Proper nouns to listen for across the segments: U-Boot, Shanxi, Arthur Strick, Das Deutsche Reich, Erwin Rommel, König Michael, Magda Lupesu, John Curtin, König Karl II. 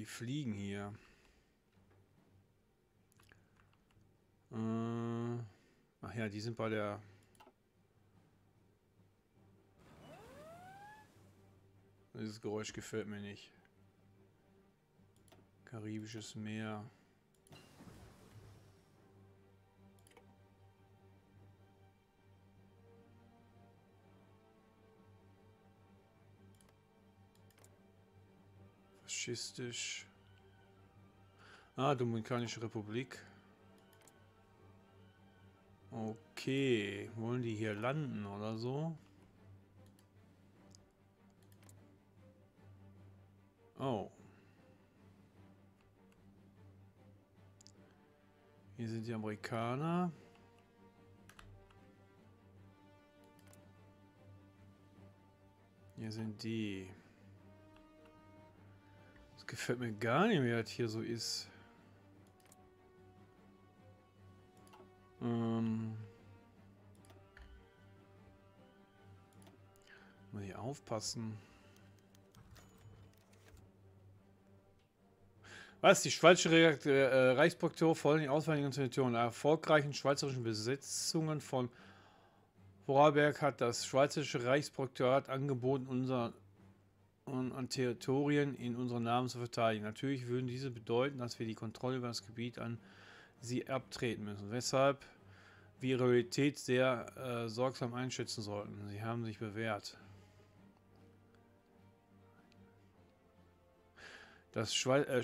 Die fliegen hier. Ach ja, die sind bei der... Dieses Geräusch gefällt mir nicht. Karibisches Meer. Faschistisch. Ah, Dominikanische Republik. Okay, wollen die hier landen oder so? Oh. Hier sind die Amerikaner. Hier sind die. Das gefällt mir gar nicht mehr, was hier so ist. Muss ich aufpassen. Was? Die Schweizer Reichsprokuratur folgt den auswärtigen Institutionen. Nach erfolgreichen schweizerischen Besetzungen von Vorarlberg hat das Schweizerische Reichsprotektorat angeboten, unsere an Territorien in unserem Namen zu verteidigen. Natürlich würden diese bedeuten, dass wir die Kontrolle über das Gebiet an sie abtreten müssen, weshalb wir die Realität sehr sorgsam einschätzen sollten. Sie haben sich bewährt. Das Schweizer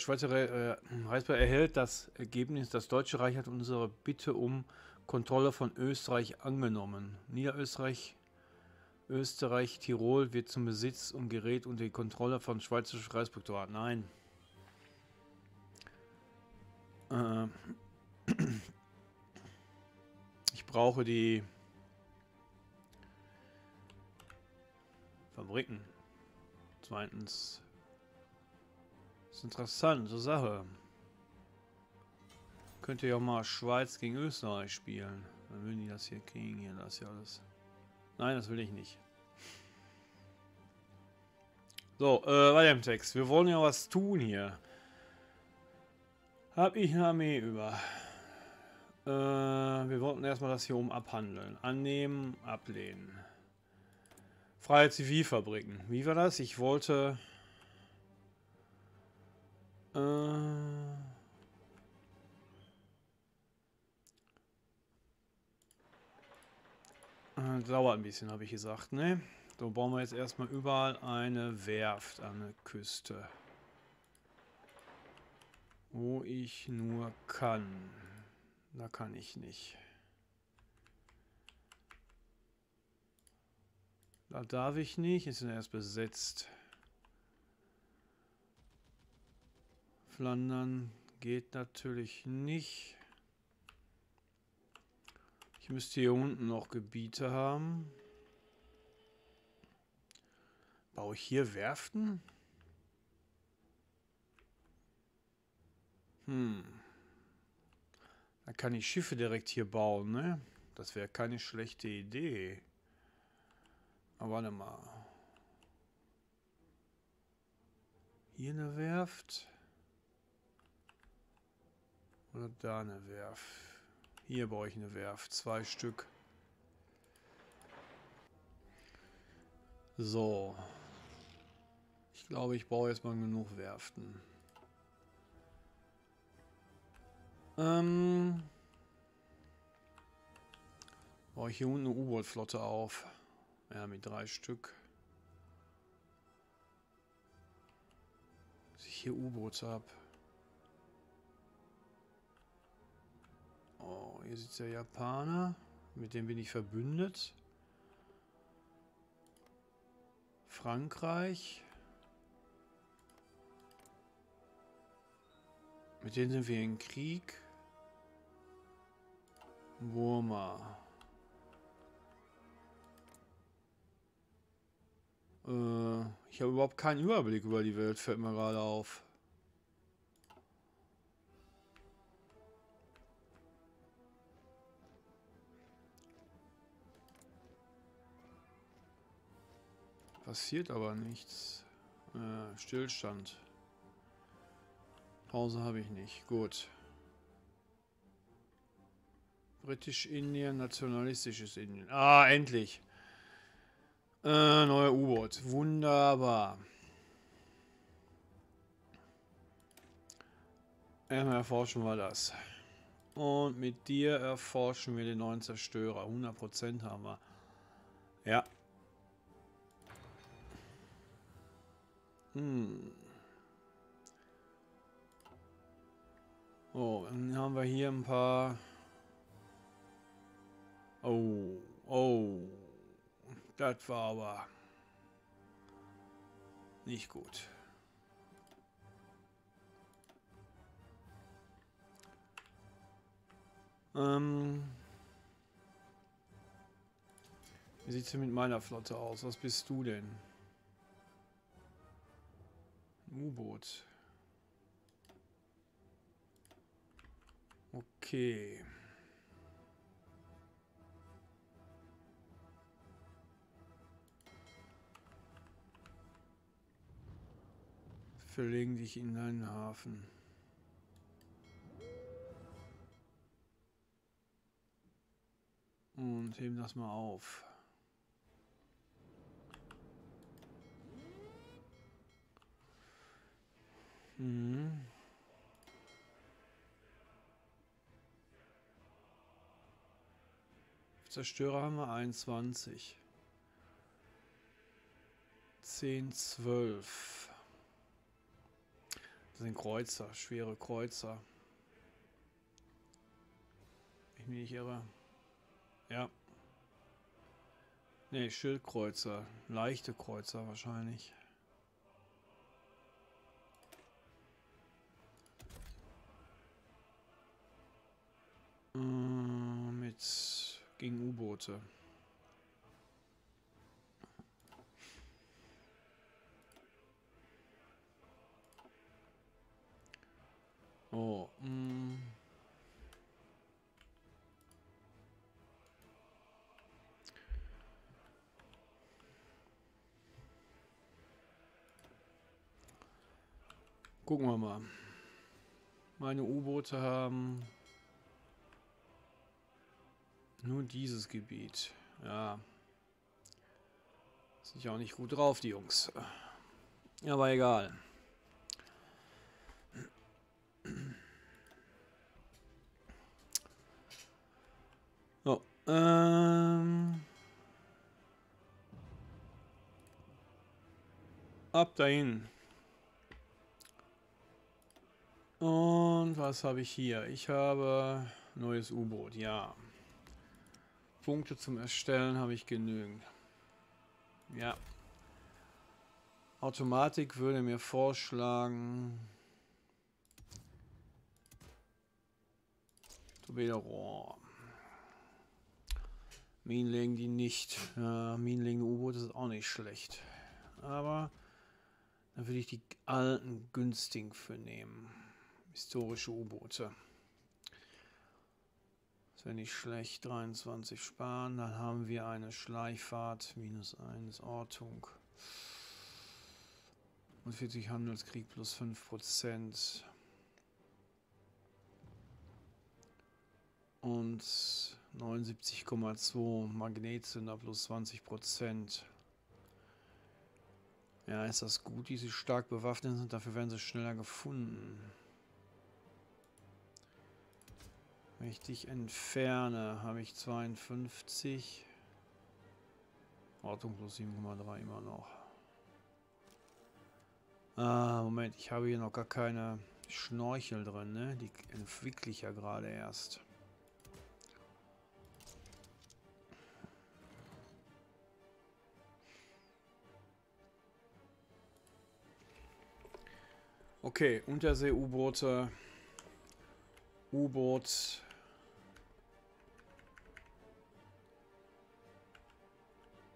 Reichsblatt erhält das Ergebnis, das Deutsche Reich hat unsere Bitte um Kontrolle von Österreich angenommen. Niederösterreich, Österreich, Tirol wird zum Besitz und gerät unter die Kontrolle von Schweizerischem Reichsprotektorat. Nein. Ich brauche die Fabriken. Zweitens. Das ist interessant, so Sache. Könnt ihr ja mal Schweiz gegen Österreich spielen. Dann würden die das hier kriegen, hier das ja alles. Nein, das will ich nicht. So, weiter im Text. Wir wollen ja was tun hier. Hab ich eine Armee über. Wir wollten erstmal das hier oben abhandeln. Annehmen, ablehnen. Freie Zivilfabriken. Wie war das? Ich wollte... Dauert ein bisschen, habe ich gesagt, ne? So bauen wir jetzt erstmal überall eine Werft an der Küste. Wo ich nur kann. Da kann ich nicht. Da darf ich nicht. Ist erst besetzt. Flandern geht natürlich nicht. Ich müsste hier unten noch Gebiete haben. Baue ich hier Werften? Da kann ich Schiffe direkt hier bauen, ne? Das wäre keine schlechte Idee. Aber warte mal. Hier eine Werft. Oder da eine Werft. Hier baue ich eine Werft. 2 Stück. So. Ich glaube, ich baue jetzt mal genug Werften. Baue ich hier unten eine U-Boot-Flotte auf. Ja, mit 3 Stück. Dass ich hier U-Boote habe. Oh, hier sitzt der Japaner. Mit dem bin ich verbündet. Frankreich. Mit denen sind wir in Krieg. Burma. Ich habe überhaupt keinen Überblick über die Welt, fällt mir gerade auf. Passiert aber nichts. Stillstand. Pause habe ich nicht. Gut. Britisch-Indien, nationalistisches Indien. Ah, endlich. Neuer U-Boot. Wunderbar. Erstmal erforschen wir das. Und mit dir erforschen wir den neuen Zerstörer. 100% haben wir. Ja. Hm. Oh, dann haben wir hier ein paar... Oh, oh. Das war aber... nicht gut. Wie sieht es mit meiner Flotte aus? Was bist du denn? U-Boot. Okay. Verlegen dich in einen Hafen. Und heben das mal auf. Mhm. Zerstörer haben wir 21. 10, 12. Das sind Kreuzer, schwere Kreuzer. Ich mich nicht irre. Ja. Ne, Schildkreuzer. Leichte Kreuzer wahrscheinlich. Mit gegen U-Boote. Oh, gucken wir mal. Meine U-Boote haben nur dieses Gebiet. Ja. Sind ja auch nicht gut drauf, die Jungs. Aber egal. So. Ab dahin. Und was habe ich hier? Ich habe neues U-Boot, ja. Punkte zum Erstellen habe ich genügend. Ja. Automatik würde mir vorschlagen... Torpedorohr. Minen legen die nicht. Minen legen U-Boot ist auch nicht schlecht. Aber dann würde ich die alten günstigen für nehmen. Historische U-Boote. Das wäre nicht schlecht. 23 sparen. Dann haben wir eine Schleichfahrt. -1 Ortung. Und 40 Handelskrieg plus 5%. Und 79,2 Magnetsünder plus 20%. Ja, ist das gut, die sie stark bewaffnet sind. Dafür werden sie schneller gefunden. Wenn ich dich entferne, habe ich 52. Ortung plus 7,3 immer noch. Ah, Moment, ich habe hier noch gar keine Schnorchel drin, ne? Die entwickle ich ja gerade erst. Okay, Untersee-U-Boote. U-Boot.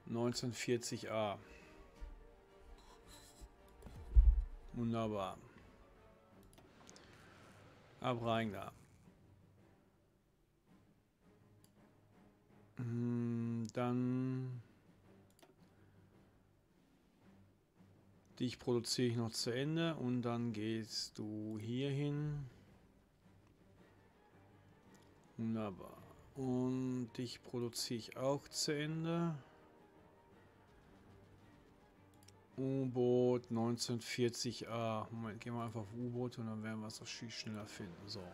-1940A. Wunderbar. Ab rein da. Dann Dich produziere ich noch zu Ende und dann gehst du hier hin. Wunderbar. Und dich produziere ich auch zu Ende. U-Boot 1940a. Moment, gehen wir einfach auf U-Boot und dann werden wir es auch schneller finden. So.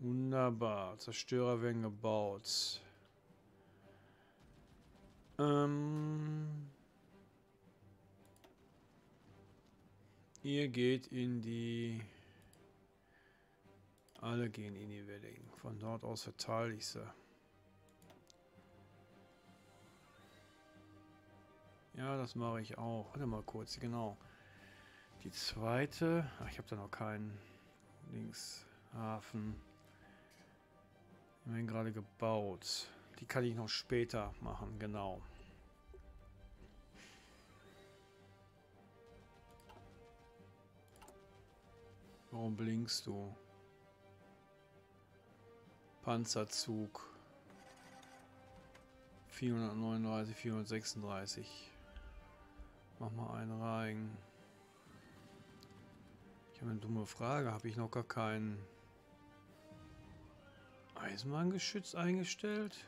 Wunderbar. Zerstörer werden gebaut. Ihr geht in die... Alle gehen in die Wedding. Von dort aus verteile ich sie. Ja, das mache ich auch. Warte mal kurz, genau. Die zweite... Ach, ich habe da noch keinen Linkshafen. Die haben gerade gebaut. Die kann ich noch später machen, genau. Warum blinkst du? Panzerzug. 439, 436. Mach mal einen rein. Ich habe eine dumme Frage. Habe ich noch gar keinen Eisenbahngeschütz eingestellt?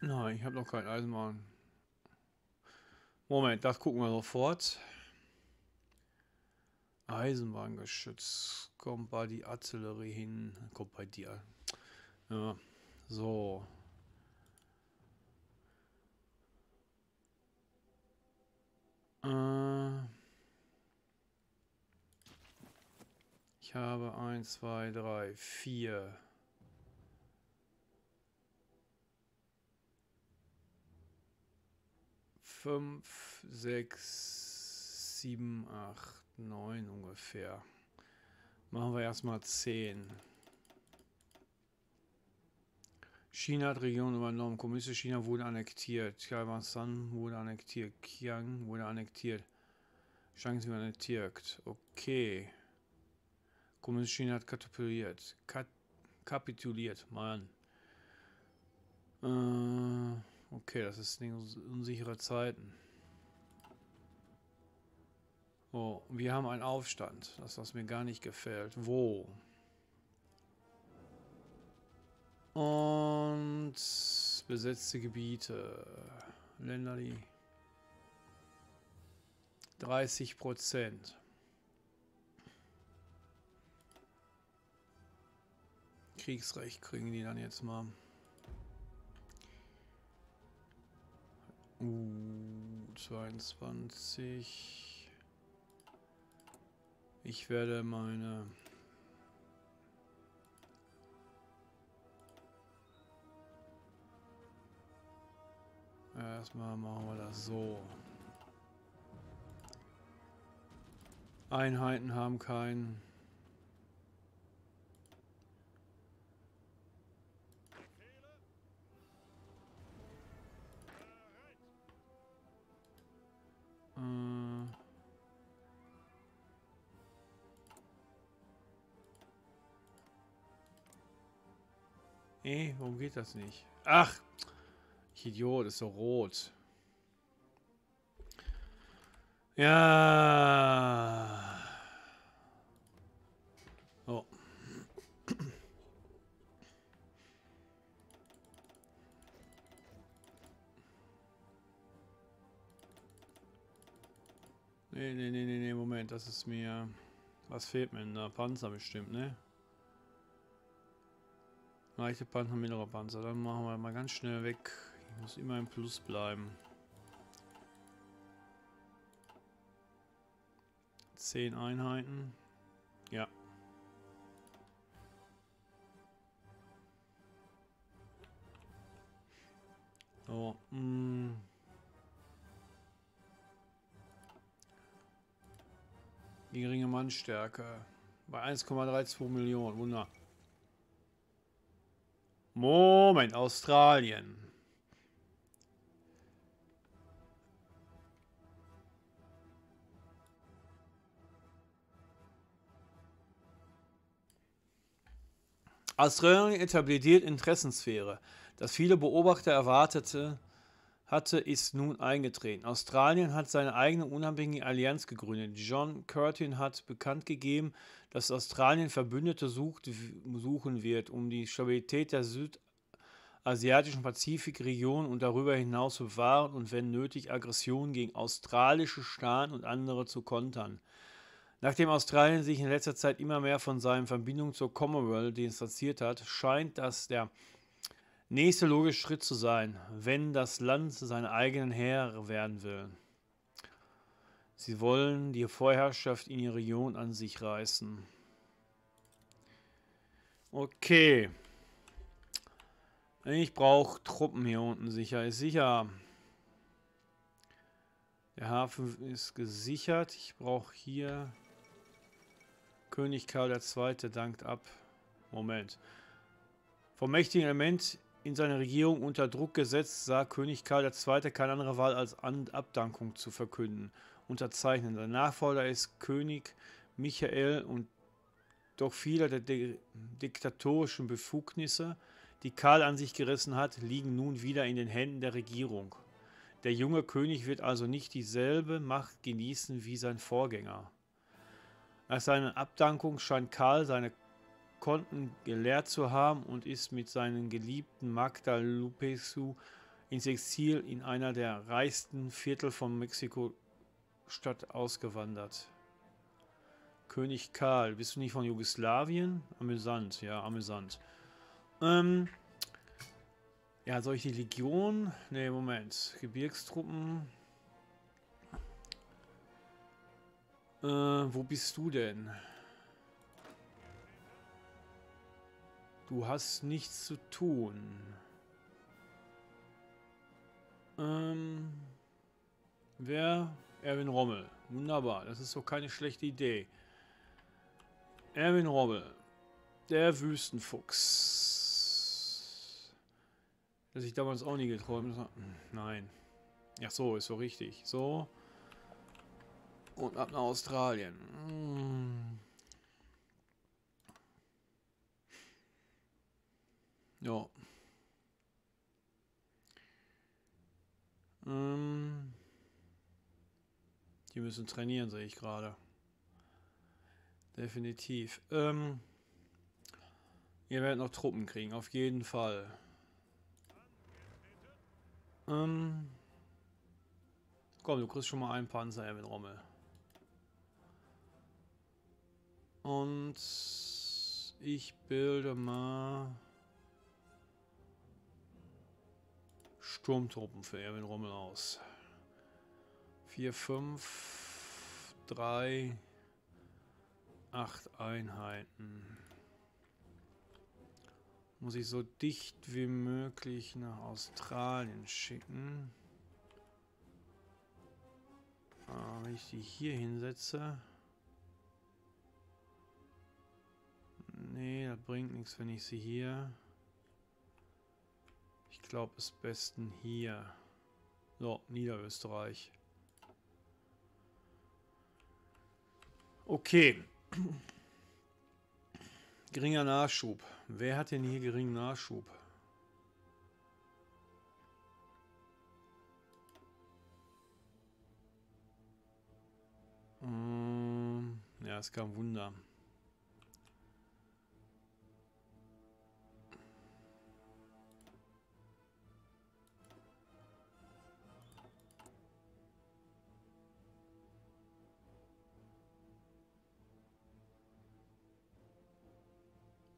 Nein, ich habe noch kein Eisenbahn. Moment, das gucken wir sofort. Eisenbahngeschütz. Kommt bei die Artillerie hin. Kommt bei dir. Ja, so. Ich habe 1, 2, 3, 4. Fünf, sechs, sieben, acht, neun ungefähr. Machen wir erstmal 10. China hat Regionen übernommen. Kommunistisches China wurde annektiert. Taiwan wurde annektiert. Qiang wurde annektiert. Shanxi wurde annektiert. Okay. Kommunistisches China hat kapituliert. Kapituliert, Mann. Okay, das ist unsichere Zeiten. Oh, wir haben einen Aufstand. Das, was mir gar nicht gefällt. Wo? Und besetzte Gebiete. Länder, die 30%. Kriegsrecht kriegen die dann jetzt mal. U22. Ich werde meine erstmal machen wir das so. Einheiten haben keinen. Warum geht das nicht? Ach, ich Idiot, ist so rot. Ja. Oh. Nee, Moment, das ist mir... Was fehlt mir? Na, Panzer bestimmt, ne? Leichte Panzer, mittlerer Panzer. Dann machen wir mal ganz schnell weg. Ich muss immer im Plus bleiben. 10 Einheiten. Ja. So. Geringe Mannstärke. Bei 1,32 Millionen. Wunder. Moment, Australien. Australien etabliert Interessensphäre. Das viele Beobachter erwartete hatte, ist nun eingetreten. Australien hat seine eigene unabhängige Allianz gegründet. John Curtin hat bekannt gegeben, dass Australien Verbündete suchen wird, um die Stabilität der südasiatischen Pazifikregion und darüber hinaus zu bewahren und wenn nötig Aggressionen gegen australische Staaten und andere zu kontern. Nachdem Australien sich in letzter Zeit immer mehr von seinen Verbindungen zur Commonwealth distanziert hat, scheint das der nächste logische Schritt zu sein, wenn das Land seinen eigenen Herr werden will. Sie wollen die Vorherrschaft in ihrer Region an sich reißen. Okay. Ich brauche Truppen hier unten, sicher ist sicher. Der Hafen ist gesichert. Ich brauche hier... König Karl II. Dankt ab. Moment. Vom mächtigen Element in seine Regierung unter Druck gesetzt, sah König Karl II. Keine andere Wahl als Abdankung zu verkünden. Unterzeichnen. Sein Nachfolger ist König Michael und doch viele der diktatorischen Befugnisse, die Karl an sich gerissen hat, liegen nun wieder in den Händen der Regierung. Der junge König wird also nicht dieselbe Macht genießen wie sein Vorgänger. Nach seiner Abdankung scheint Karl seine Konten geleert zu haben und ist mit seinen geliebten Magda Lupesu ins Exil in einer der reichsten Viertel von Mexiko-Stadt ausgewandert. König Karl, bist du nicht von Jugoslawien? Amüsant, ja, amüsant. Ja, soll ich die Legion? Ne, Moment. Gebirgstruppen. Wo bist du denn? Du hast nichts zu tun. Wer? Erwin Rommel. Wunderbar, das ist doch keine schlechte Idee. Erwin Rommel. Der Wüstenfuchs. Dass ich damals auch nie geträumt habe. Nein. Ach so, ist so richtig. So. Und ab nach Australien. Ja. Die müssen trainieren, sehe ich gerade. Definitiv. Ihr werdet noch Truppen kriegen, auf jeden Fall. Komm, du kriegst schon mal einen Panzer, Erwin Rommel. Und ich bilde mal... Sturmtruppen für Erwin Rommel aus. 4, 5, 3, 8 Einheiten. Muss ich so dicht wie möglich nach Australien schicken. Wenn ich die hier hinsetze. Nee, das bringt nichts, wenn ich sie hier... Ich glaube, es ist besten hier. So, Niederösterreich. Okay. Geringer Nachschub. Wer hat denn hier geringen Nachschub? Ja, ist kein Wunder.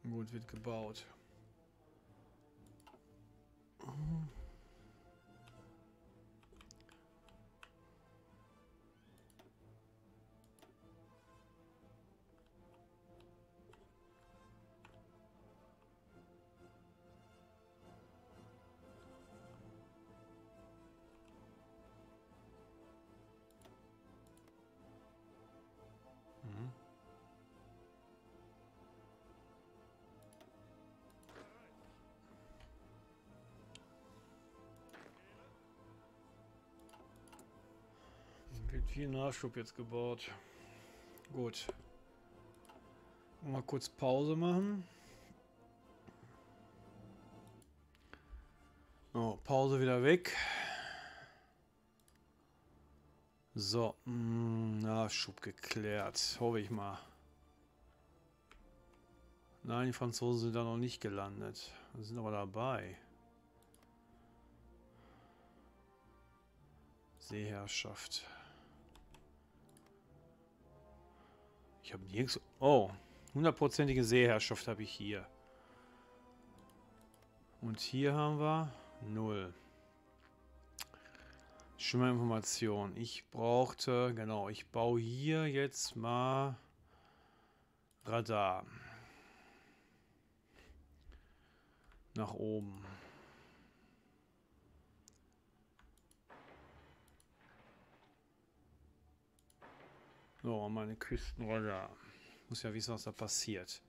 Gut, wird gebaut. Wird viel Nachschub jetzt gebaut. Gut. Mal kurz Pause machen. Oh, Pause wieder weg. So, Nachschub geklärt. Hoffe ich mal. Nein, die Franzosen sind da noch nicht gelandet. Sie sind aber dabei. Seeherrschaft. Ich habe nirgends... Oh, 100%ige Seeherrschaft habe ich hier. Und hier haben wir 0. Schöne Information. Ich brauchte... Genau, ich baue hier jetzt mal Radar. Nach oben. So, meine Küstenradar. Muss ja wissen, was da passiert.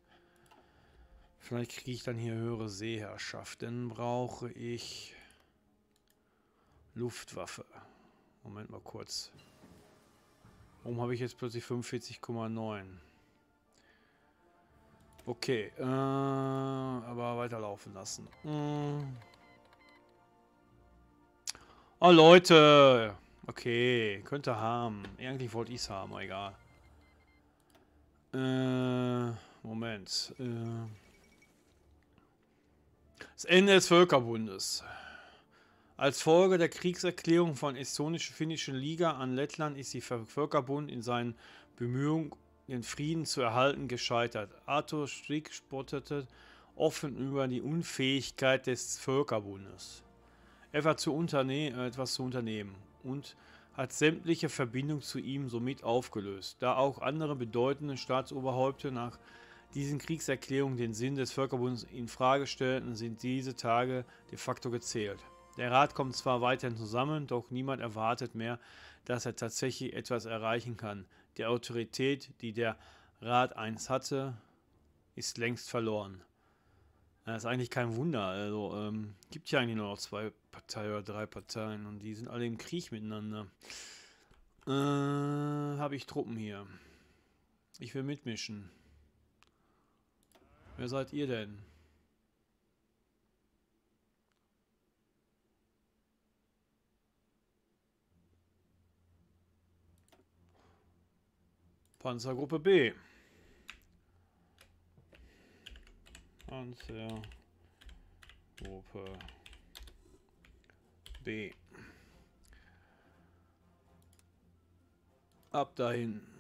Vielleicht kriege ich dann hier höhere Seeherrschaft. Dann brauche ich Luftwaffe. Moment mal kurz. Warum habe ich jetzt plötzlich 45,9? Okay, aber weiterlaufen lassen. Oh, Leute! Okay, könnte haben. Eigentlich wollte ich es haben, egal. Moment. Das Ende des Völkerbundes. Als Folge der Kriegserklärung von estonisch-finnischen Liga an Lettland ist der Völkerbund in seinen Bemühungen, den Frieden zu erhalten, gescheitert. Arthur Strick spottete offen über die Unfähigkeit des Völkerbundes, etwas zu unternehmen, und hat sämtliche Verbindung zu ihm somit aufgelöst, da auch andere bedeutende Staatsoberhäupte nach diesen Kriegserklärungen den Sinn des Völkerbundes in Frage stellten, sind diese Tage de facto gezählt. Der Rat kommt zwar weiterhin zusammen, doch niemand erwartet mehr, dass er tatsächlich etwas erreichen kann. Die Autorität, die der Rat einst hatte, ist längst verloren. Das ist eigentlich kein Wunder. Also gibt ja eigentlich nur noch 2 Parteien oder 3 Parteien und die sind alle im Krieg miteinander. Habe ich Truppen hier? Ich will mitmischen. Wer seid ihr denn? Panzergruppe B. Panzergruppe B. Ab dahin.